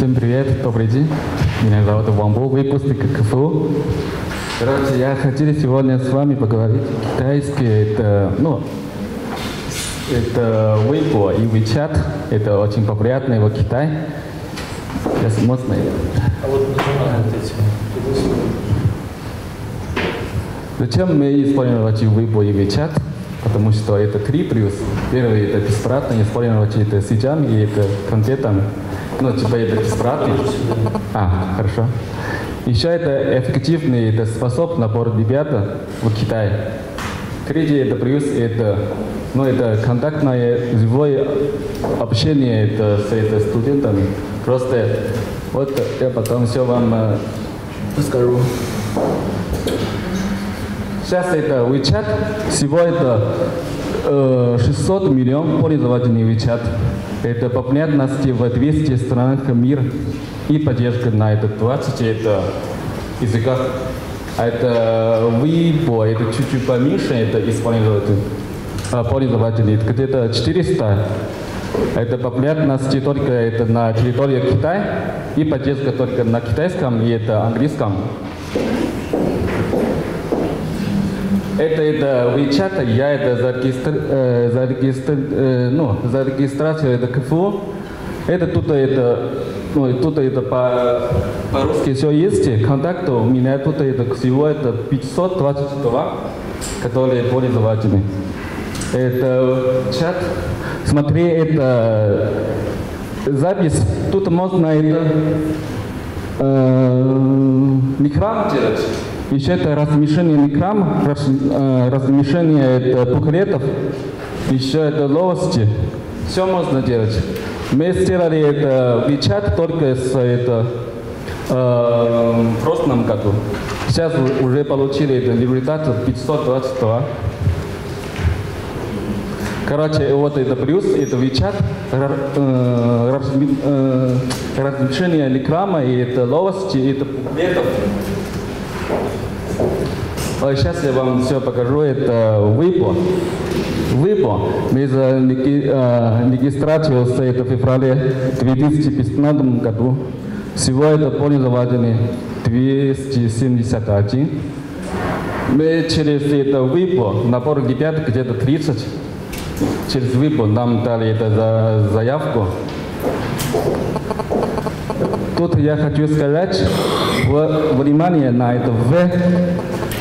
Всем привет, добрый день. Меня зовут Ван Бо, выпускник КФУ. Короче, я хотел сегодня с вами поговорить китайский. Это Weibo и WeChat. Это очень популярно в Китае. Сейчас можно. А вот зачем мы использовать Weibo и WeChat? Потому что это 3+. Первый это бесплатно, использовать это сетями и это контентом. Ну, типа это бесплатно. А, хорошо. Еще это эффективно, это способ набор ребят в Китае. Третий это плюс, это контактное живое общение с студентами. Просто вот я потом все вам расскажу. Сейчас это WeChat, всего это 600 миллионов пользователей WeChat. Это популярность в 200 странах мира и поддержка на это 20 языков. Это Weibo, это чуть-чуть поменьше, это пользователей, где-то 400. Это популярность только это на территории Китая и поддержка только на китайском и это английском. Это WeChat, я это зарегистрацию это КФУ. Это тут это по-русски все есть. Контакты у меня тут это всего это 522, которые пользователи. Это чат. Смотри, это запись. Тут можно это микрофон делать. Еще это размещение микрофон, размещение буклетов, еще это новости. Все можно делать. Мы сделали это WeChat только с в прошлом году. Сейчас уже получили результат 522. Короче, вот это плюс, это WeChat, размещение рекламы, это новости, это буклетов. Сейчас я вам все покажу. Это Weibo. Weibo. Мы за регистрацию с это в феврале 2015 году. Всего это пользователи 271. Мы через это Weibo набор ребят где-то 30. Через Weibo нам дали это заявку. Тут я хочу сказать внимание на это В.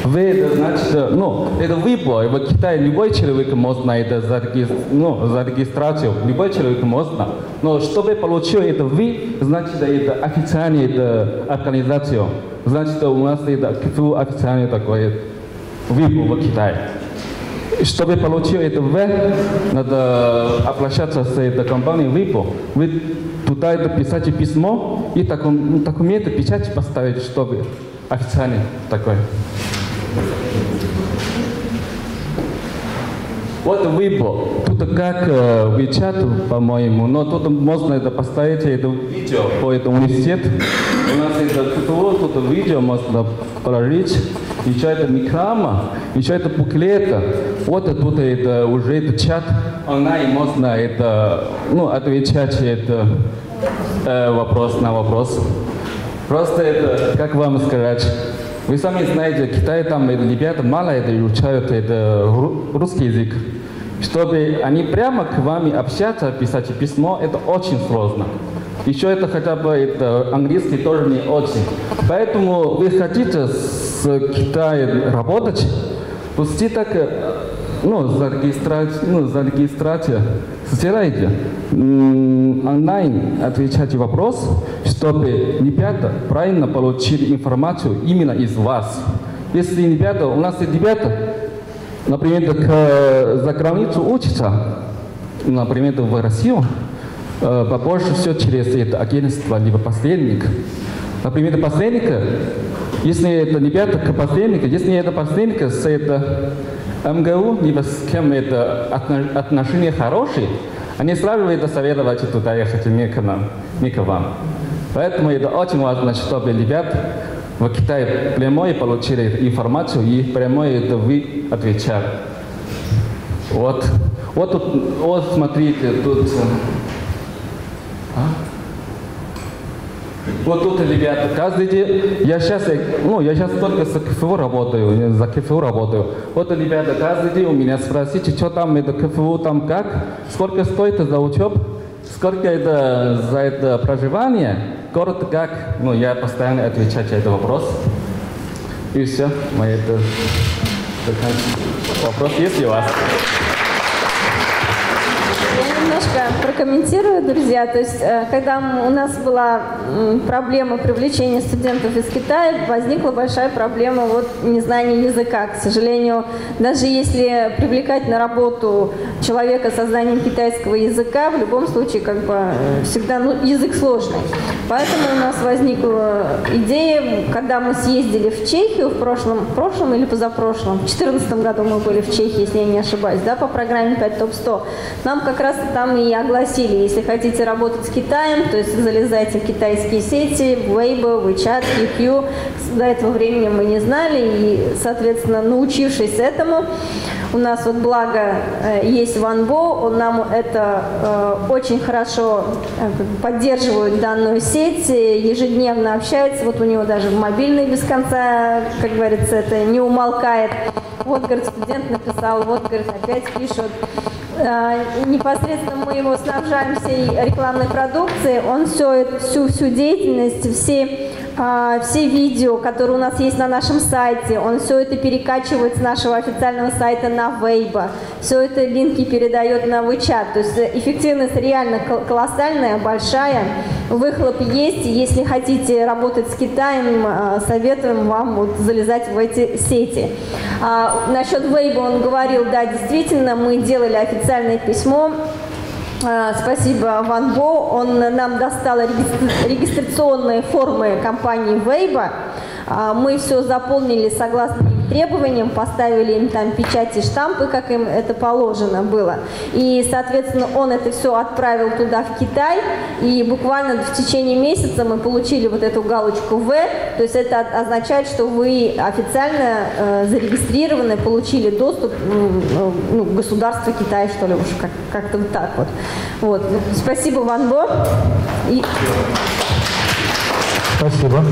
В это значит, это Weibo. В Китае любой человек можно это за регистрацию. Любой человек можно. Но чтобы получил это В, значит это официальная организация. Значит у нас это официальный такой Weibo в Китае. Чтобы получил это В, надо обращаться с этой компанией Weibo. Вы туда это писать письмо и документы печать поставить, чтобы официально такое. Вот Weibo. Тут как WeChat, по-моему, но тут можно это поставить это видео по этому университету. У нас это тут видео можно положить. Еще это микрома, еще это буклета. Вот тут это уже это чат. Онлайн можно это отвечать это вопрос на вопрос. Просто это, как вам сказать, вы сами знаете, Китай там ребята мало это изучают это русский язык. Чтобы они прямо к вам общаться, писать письмо, это очень сложно. Еще это хотя бы это английский тоже не очень. Поэтому вы хотите с Китаем работать, пусти так, зарегистрация, сделайте онлайн, отвечайте вопрос, чтобы ребята правильно получили информацию именно из вас. Если ребята, у нас ребята, например, за границу учатся, например, в Россию, побольше все через это агентство, либо посредник. Например, посредника, если это ребята к посреднику, если это посредника с это МГУ, либо с кем это отношения хорошие, они сразу это советовать туда ехать не к вам. Поэтому это очень важно, чтобы ребят в Китае прямой получили информацию и прямой это вы отвечали. Вот смотрите, тут Вот тут, ребята, каждый день, я сейчас только с КФУ работаю, за КФУ работаю. Вот, ребята, каждый день у меня спросите, что там это КФУ, там как, сколько стоит за учебу, сколько это за это проживание, город как. Ну, я постоянно отвечаю на этот вопрос. И все, мои это вопрос есть у вас. Немножко прокомментирую, друзья. То есть, когда у нас была проблема привлечения студентов из Китая, возникла большая проблема вот незнания языка. К сожалению, даже если привлекать на работу человека со знанием китайского языка, в любом случае, как бы, всегда язык сложный. Поэтому у нас возникла идея, когда мы съездили в Чехию в прошлом или позапрошлом, в 2014 году мы были в Чехии, если я не ошибаюсь, да, по программе 5-100, нам как раз там и огласили, если хотите работать с Китаем, то есть залезайте в китайские сети, Weibo, WeChat, КФУ. До этого времени мы не знали, и, соответственно, научившись этому, у нас вот благо есть Ван Бо, он нам это очень хорошо поддерживает данную сеть, ежедневно общается, вот у него даже мобильный без конца, как говорится, это не умолкает. Вот, говорит, студент написал, вот, говорит, опять пишут. Непосредственно мы его снабжаем всей рекламной продукцией, он всю деятельность, все видео, которые у нас есть на нашем сайте, он все это перекачивает с нашего официального сайта на Weibo, все это линки передает на WeChat, то есть эффективность реально колоссальная, большая, выхлоп есть, если хотите работать с Китаем, советуем вам вот залезать в эти сети. Насчет Weibo он говорил, да, действительно, мы делали официальное письмо. Спасибо Ван Бо, он нам достал регистрационные формы компании Weibo. Мы все заполнили согласно требованиям, поставили им там печати, штампы, как им это положено было. И, соответственно, он это все отправил туда, в Китай, и буквально в течение месяца мы получили вот эту галочку «В», то есть это означает, что вы официально зарегистрированы, получили доступ к государству Китая, что ли, уж как-то вот так вот. Вот. Спасибо, Ван Бо. Спасибо.